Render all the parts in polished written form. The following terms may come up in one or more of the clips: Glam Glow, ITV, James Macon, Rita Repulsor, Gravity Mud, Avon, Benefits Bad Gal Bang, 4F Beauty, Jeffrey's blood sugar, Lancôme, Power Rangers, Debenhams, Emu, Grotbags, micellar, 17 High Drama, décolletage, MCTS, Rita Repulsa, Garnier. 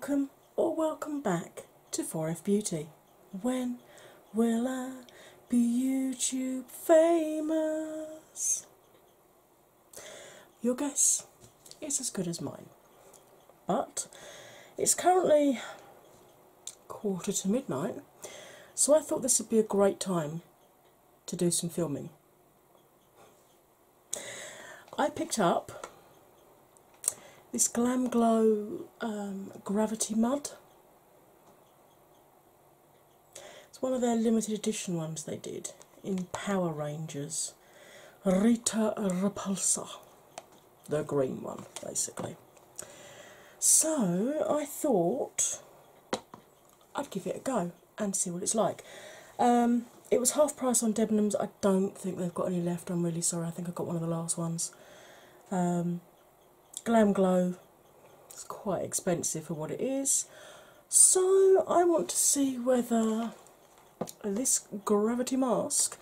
Welcome or welcome back to 4F Beauty. When will I be YouTube famous? Your guess is as good as mine, but it's currently 11:45, so I thought this would be a great time to do some filming. I picked up this Glam Glow Gravity Mud. It's one of their limited edition ones they did in Power Rangers. Rita Repulsa, the green one, basically. So I thought I'd give it a go and see what it's like. It was half price on Debenhams. I don't think they've got any left. I'm really sorry. I think I got one of the last ones. Glam Glow, it's quite expensive for what it is, so I want to see whether this Gravity mask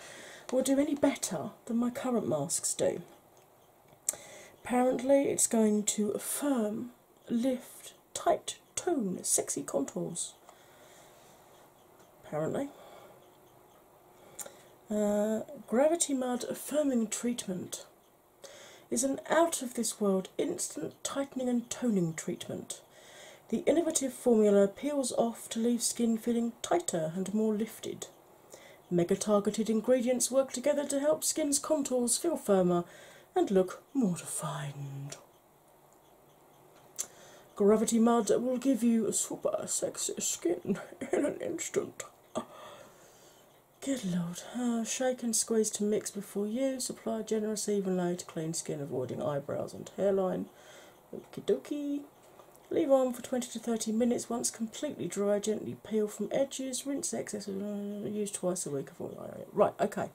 will do any better than my current masks do. Apparently it's going to firm, lift, tight, tone, sexy contours. Apparently. Gravity Mud Firming Treatment is an out-of-this-world instant tightening and toning treatment. The innovative formula peels off to leave skin feeling tighter and more lifted. Mega-targeted ingredients work together to help skin's contours feel firmer and look more defined. Gravity Mud will give you super sexy skin in an instant. Good Lord. Shake and squeeze to mix before use. Apply a generous even load to clean skin, avoiding eyebrows and hairline. Okie dokie. Leave on for 20 to 30 minutes. Once completely dry, gently peel from edges. Rinse excess. Use twice a week. Right, okay.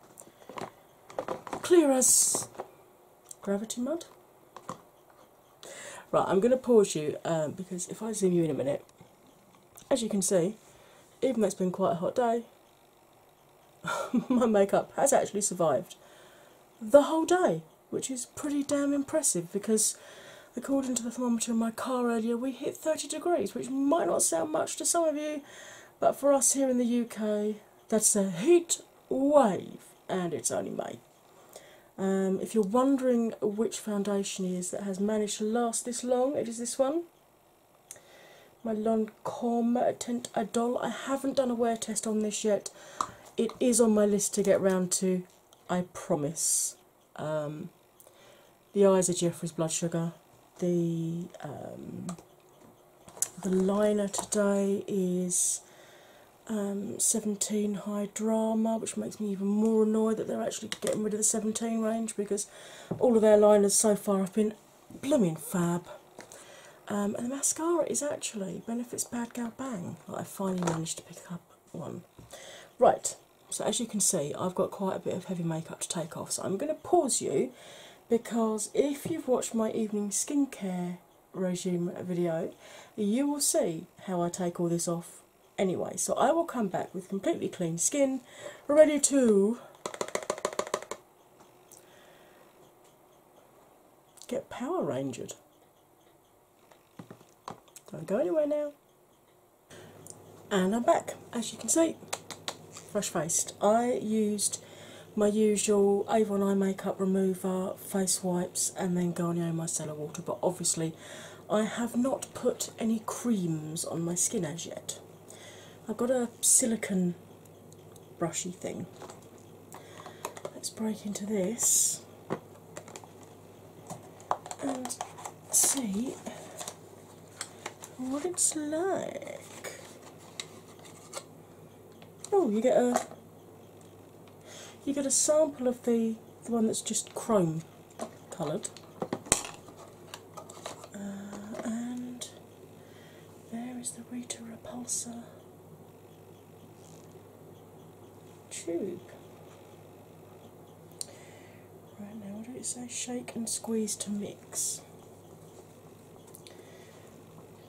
Clear as Gravity Mud. Right, I'm going to pause you because if I zoom you in a minute, as you can see, even though it's been quite a hot day, my makeup has actually survived the whole day, which is pretty damn impressive because according to the thermometer in my car earlier, we hit 30 degrees, which might not sound much to some of you, but for us here in the UK, that's a heat wave, and it's only May. If you're wondering which foundation is that has managed to last this long, it is this one. My Lancôme Tint Adol. I haven't done a wear test on this yet. It is on my list to get round to, I promise. The eyes are Jeffrey's Blood Sugar. The liner today is 17 High Drama, which makes me even more annoyed that they're actually getting rid of the 17 range because all of their liners so far have been blooming fab. And the mascara is actually Benefits Bad Gal Bang. I finally managed to pick up one. Right, so as you can see, I've got quite a bit of heavy makeup to take off, so I'm going to pause you because if you've watched my evening skincare regime video, you will see how I take all this off anyway. So I will come back with completely clean skin, ready to get Power Rangered. Don't go anywhere now. And I'm back, as you can see. Fresh faced. I used my usual Avon eye makeup remover, face wipes, and then Garnier micellar water, but obviously I have not put any creams on my skin as yet. I've got a silicone brushy thing. Let's break into this and see what it's like. Oh, you get a sample of the one that's just chrome coloured, and there is the Rita Repulsor tube. Right, now what did it say? Shake and squeeze to mix.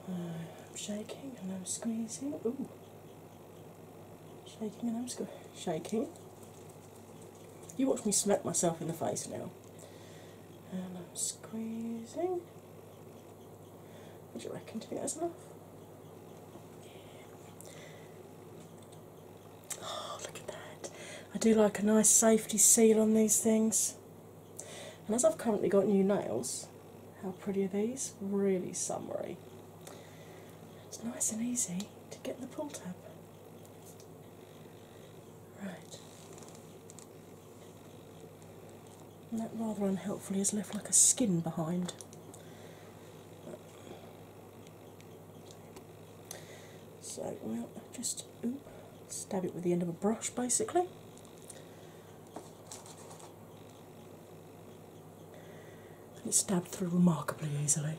I'm shaking and I'm squeezing. Ooh. Shaking and I'm just shaking. You watch me smack myself in the face now. And I'm squeezing. What do you reckon? Do you think that's enough? do like a nice safety seal on these things. And as I've currently got new nails, how pretty are these? Really summery. It's nice and easy to get the pull tab. Right. And that rather unhelpfully has left like a skin behind. So we'll just stab it with the end of a brush basically. It's stabbed through remarkably easily.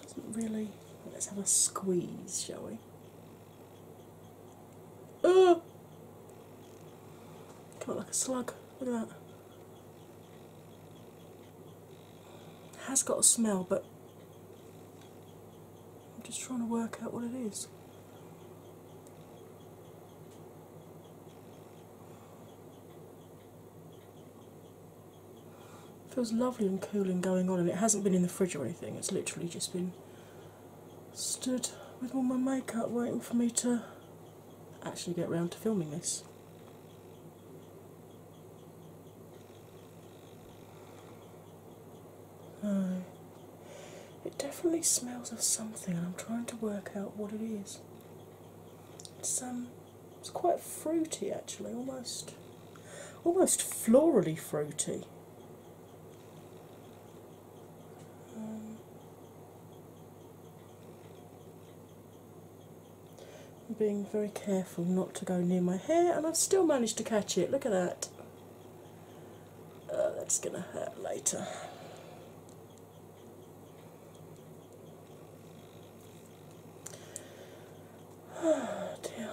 Doesn't really. Let's have a squeeze, shall we? Oh! Come on, like a slug. Look at that. It has got a smell, but I'm just trying to work out what it is. Feels lovely and cooling going on, and it hasn't been in the fridge or anything. It's literally just been stood with all my makeup waiting for me to actually get round to filming this. Oh, it definitely smells of something, and I'm trying to work out what it is. It's quite fruity actually, almost florally fruity. Being very careful not to go near my hair, and I've still managed to catch it. Look at that. That's gonna hurt later. Oh dear.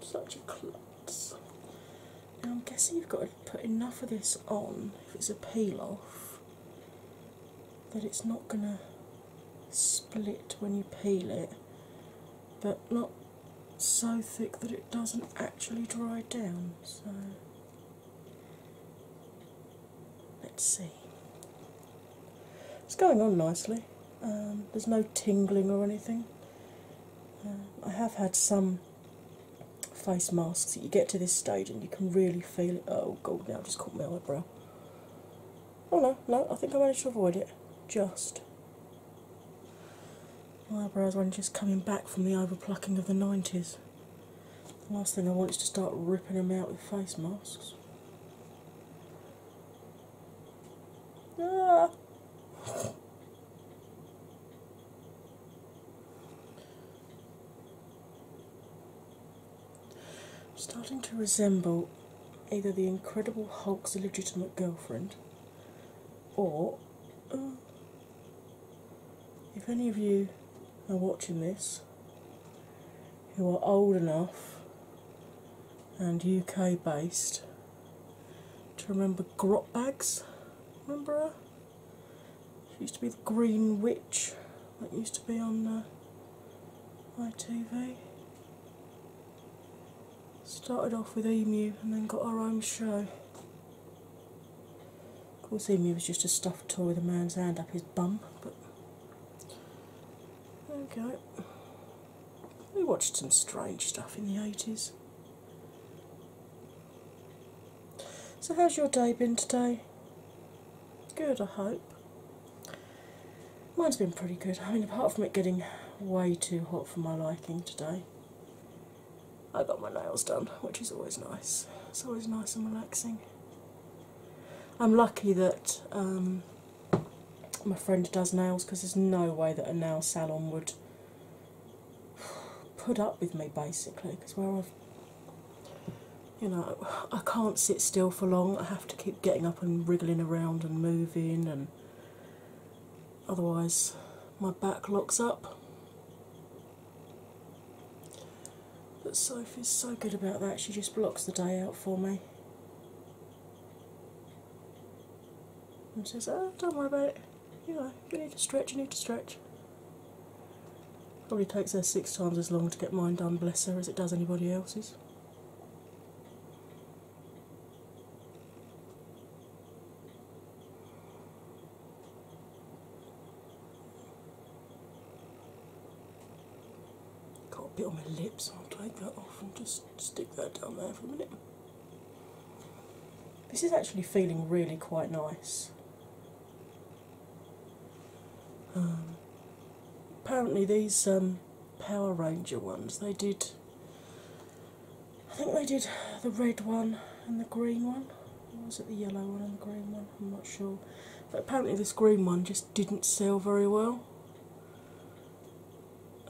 Such a klutz. Now I'm guessing you've got to put enough of this on, if it's a peel off, that it's not gonna split when you peel it, but not so thick that it doesn't actually dry down. So let's see. It's going on nicely. There's no tingling or anything. I have had some face masks that you get to this stage and you can really feel it. Oh god, now I just caught my eyebrow. Oh no, no, I think I managed to avoid it. Just. My eyebrows are only just coming back from the overplucking of the 90s. The last thing I want is to start ripping them out with face masks. Ah. I'm starting to resemble either the Incredible Hulk's illegitimate girlfriend, or if any of you are watching this who are old enough and UK based to remember Grotbags. Remember her? She used to be the Green Witch that used to be on ITV. Started off with Emu and then got her own show. Of course, Emu was just a stuffed toy with a man's hand up his bum, but okay. We watched some strange stuff in the 80s. So how's your day been today? Good, I hope. Mine's been pretty good. I mean, apart from it getting way too hot for my liking today. I got my nails done, which is always nice. It's always nice and relaxing. I'm lucky that my friend does nails, because there's no way that a nail salon would put up with me basically, because where I've, you know, I can't sit still for long. I have to keep getting up and wriggling around and moving, and otherwise my back locks up. But Sophie's so good about that, she just blocks the day out for me and says, oh, don't worry about it, you know, you need to stretch, you need to stretch. Probably takes her 6 times as long to get mine done, bless her, as it does anybody else's. bit on my lips, I'll take that off and just stick that down there for a minute. This is actually feeling really quite nice. Apparently these Power Ranger ones, they did, I think they did the red one and the green one, or was it the yellow one and the green one, I'm not sure. But apparently this green one just didn't sell very well,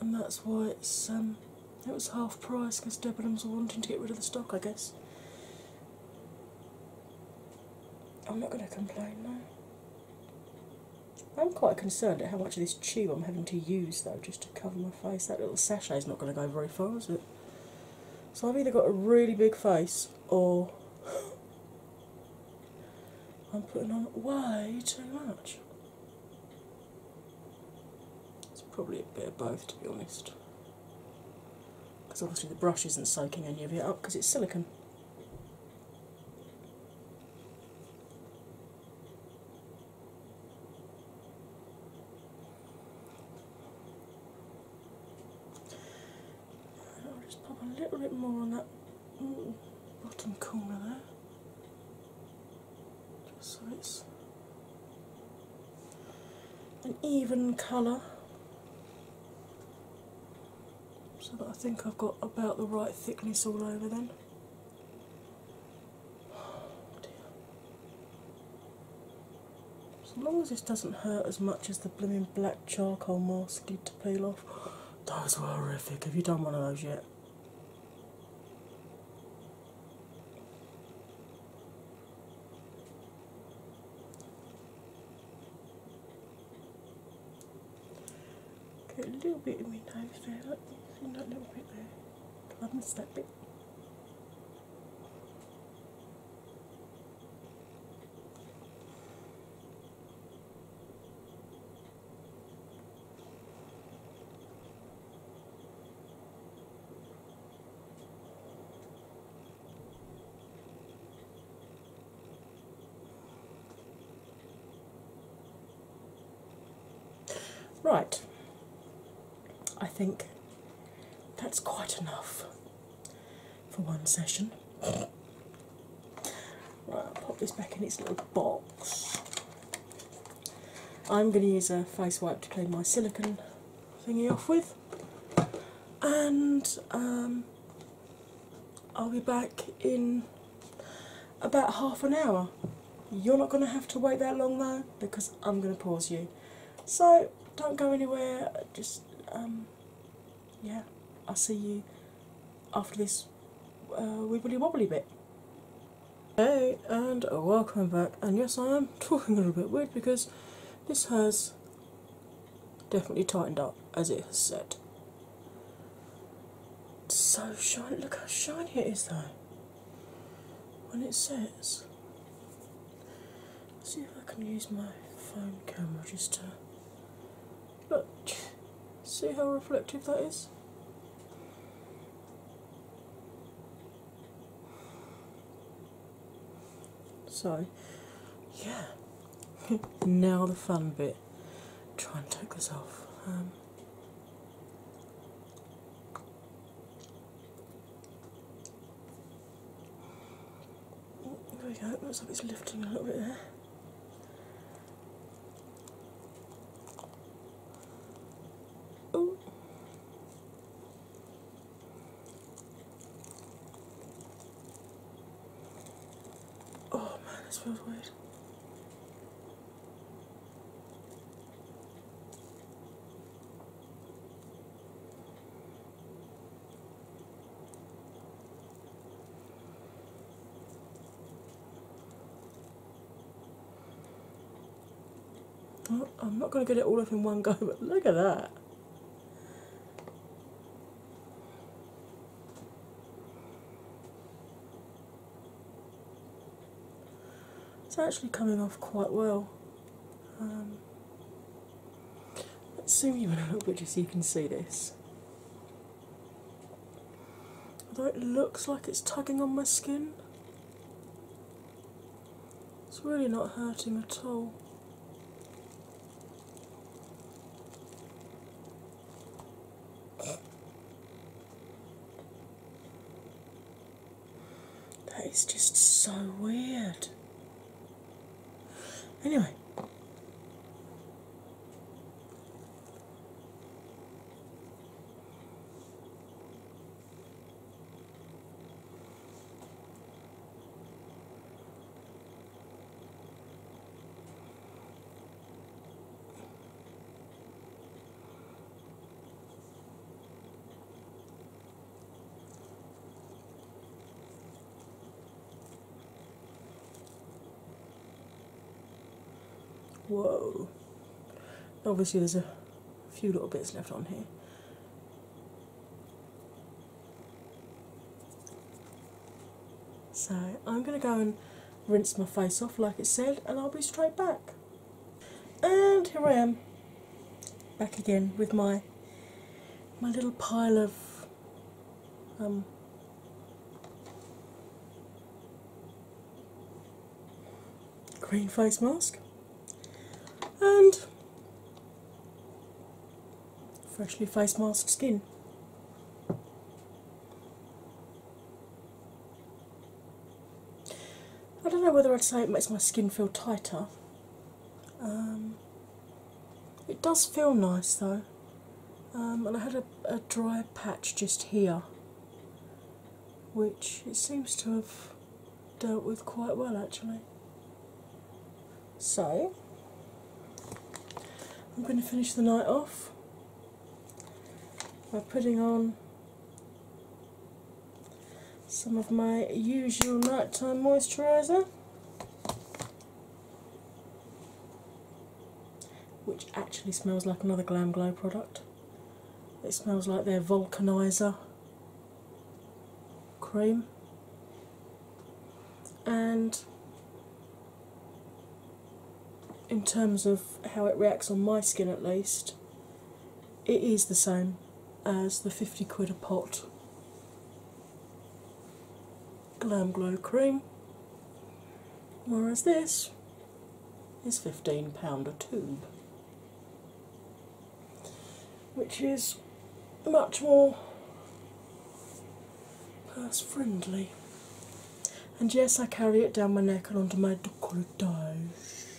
and that's why it's it was half price, because Debenhams were wanting to get rid of the stock, I guess. I'm not going to complain though. I'm quite concerned at how much of this tube I'm having to use though, just to cover my face. That little sachet's not going to go very far, is it? So I've either got a really big face or I'm putting on way too much. Probably a bit of both, to be honest, because obviously the brush isn't soaking any of it up because it's silicone. I'll just pop a little bit more on that bottom corner there, just so it's an even colour. But I think I've got about the right thickness all over then. Oh dear. As long as this doesn't hurt as much as the blooming black charcoal mask did to peel off. Those were horrific. Have you done one of those yet? Get a little bit of my nose there, look. That little bit there. I missed that bit. Right. I think that's quite enough for one session. Right, I'll pop this back in its little box. I'm going to use a face wipe to clean my silicone thingy off with, and I'll be back in about half an hour. You're not going to have to wait that long though, because I'm going to pause you. So don't go anywhere, just yeah. I'll see you after this wibbly wobbly bit. Hey, and welcome back. And yes, I am talking a little bit weird because this has definitely tightened up, as it has said. It's so shiny. Look how shiny it is though when it sets. Let's see if I can use my phone camera just to look. See how reflective that is? So, yeah, now the fun bit. Try and take this off. There we go, looks like it's lifting a little bit there. Feels weird. Well, I'm not going to get it all off in one go, but look at that. It's actually coming off quite well. Let's zoom you in a little bit just so you can see this. Although it looks like it's tugging on my skin, it's really not hurting at all. so weird. Anyway. Whoa. Obviously there's a few little bits left on here. So I'm going to go and rinse my face off like it said, and I'll be straight back. And here I am, back again with my little pile of green face mask. And freshly face mask skin. I don't know whether I'd say it makes my skin feel tighter. It does feel nice though. And I had a dry patch just here, which it seems to have dealt with quite well actually. So I'm going to finish the night off by putting on some of my usual nighttime moisturiser, which actually smells like another Glam Glow product. It smells like their Vulcanizer cream, and in terms of how it reacts on my skin at least, it is the same as the 50 quid a pot Glam Glow cream, whereas this is £15 a tube, which is much more purse friendly. And yes, I carry it down my neck and onto my décolletage.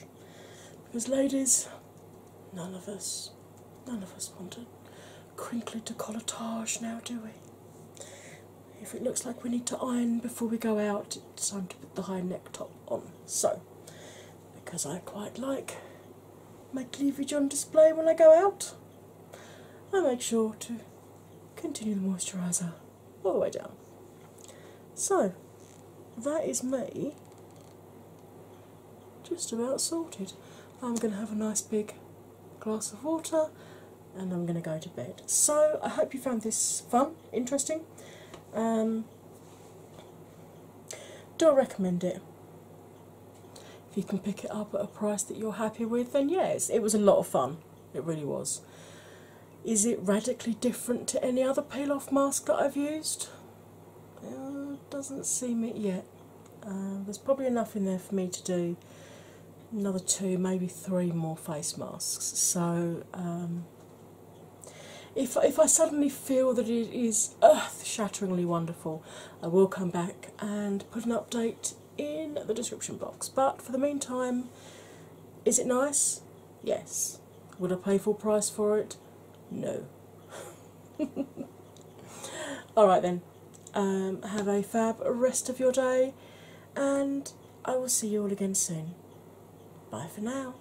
Because ladies, none of us want a crinkly decolletage now, do we? If it looks like we need to iron before we go out, it's time to put the high neck top on. So, because I quite like my cleavage on display when I go out, I make sure to continue the moisturiser all the way down. So, that is me just about sorted. I'm going to have a nice big glass of water and I'm going to go to bed. So I hope you found this fun, interesting. Do I recommend it? If you can pick it up at a price that you're happy with, then yes, it was a lot of fun. It really was. Is it radically different to any other peel-off mask that I've used? Doesn't seem it yet. There's probably enough in there for me to do another 2, maybe 3 more face masks. So if I suddenly feel that it is earth-shatteringly wonderful, I will come back and put an update in the description box. But for the meantime, is it nice? Yes. Would I pay full price for it? No. Alright then, have a fab rest of your day, and I will see you all again soon. Bye for now.